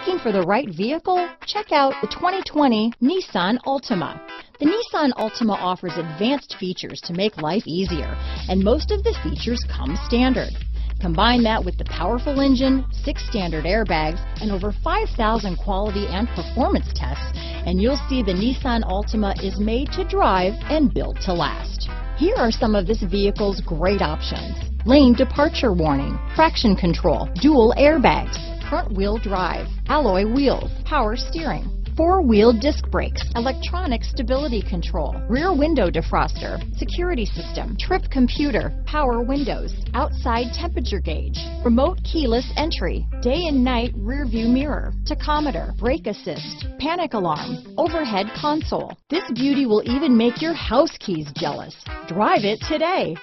Looking for the right vehicle? Check out the 2020 Nissan Altima. The Nissan Altima offers advanced features to make life easier, and most of the features come standard. Combine that with the powerful engine, 6 standard airbags, and over 5,000 quality and performance tests, and you'll see the Nissan Altima is made to drive and built to last. Here are some of this vehicle's great options: lane departure warning, traction control, dual airbags, front-wheel drive, alloy wheels, power steering, four-wheel disc brakes, electronic stability control, rear window defroster, security system, trip computer, power windows, outside temperature gauge, remote keyless entry, day and night rear view mirror, tachometer, brake assist, panic alarm, overhead console. This beauty will even make your house keys jealous. Drive it today.